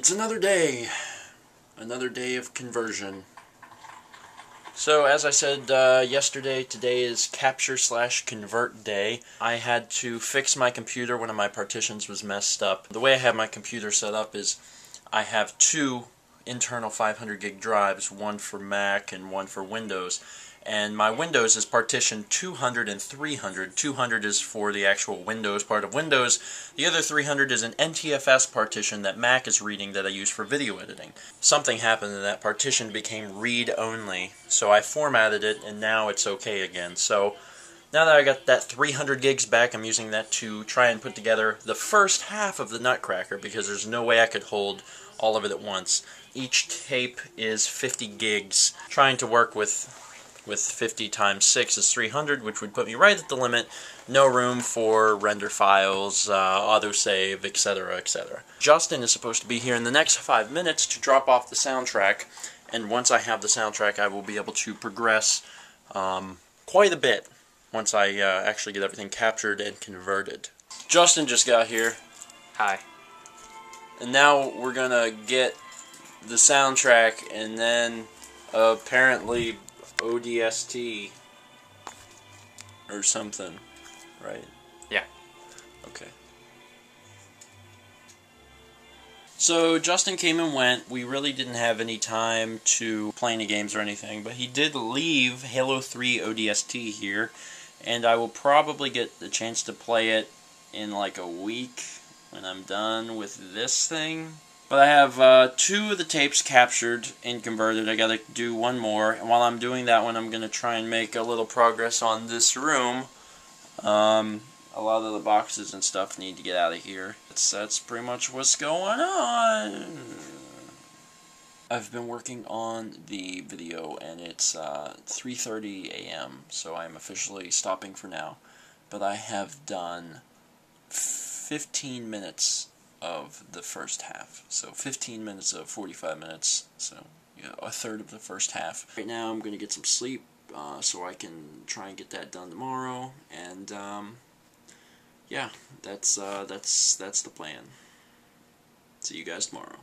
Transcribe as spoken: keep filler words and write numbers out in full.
It's another day. Another day of conversion. So, as I said uh, yesterday, today is capture slash convert day. I had to fix my computer. One of my partitions was messed up. The way I have my computer set up is I have two internal five hundred gig drives, one for Mac and one for Windows. And my Windows is partitioned two hundred and three hundred. two hundred is for the actual Windows part of Windows. The other three hundred is an N T F S partition that Mac is reading that I use for video editing. Something happened and that partition became read-only, so I formatted it and now it's okay again. So now that I got that three hundred gigs back, I'm using that to try and put together the first half of the Nutcracker because there's no way I could hold all of it at once. Each tape is fifty gigs. Trying to work with with fifty times six is three hundred, which would put me right at the limit. No room for render files, uh, autosave, et cetera, et cetera. Justin is supposed to be here in the next five minutes to drop off the soundtrack, and once I have the soundtrack, I will be able to progress um, quite a bit once I uh, actually get everything captured and converted. Justin just got here. Hi. And now we're gonna get the soundtrack, and then uh, apparently O D S T or something, right? Yeah. Okay. So Justin came and went. We really didn't have any time to play any games or anything, but he did leave Halo three O D S T here, and I will probably get the chance to play it in like a week when I'm done with this thing. But I have uh, two of the tapes captured and converted. I gotta do one more, and while I'm doing that one, I'm gonna try and make a little progress on this room. Um, a lot of the boxes and stuff need to get out of here. That's, that's pretty much what's going on. I've been working on the video, and it's uh, three thirty a m, so I'm officially stopping for now. But I have done fifteen minutes of the first half. So fifteen minutes of forty-five minutes, so yeah, a third of the first half. Right now I'm gonna get some sleep uh, so I can try and get that done tomorrow, and um, yeah, that's, uh, that's, that's the plan. See you guys tomorrow.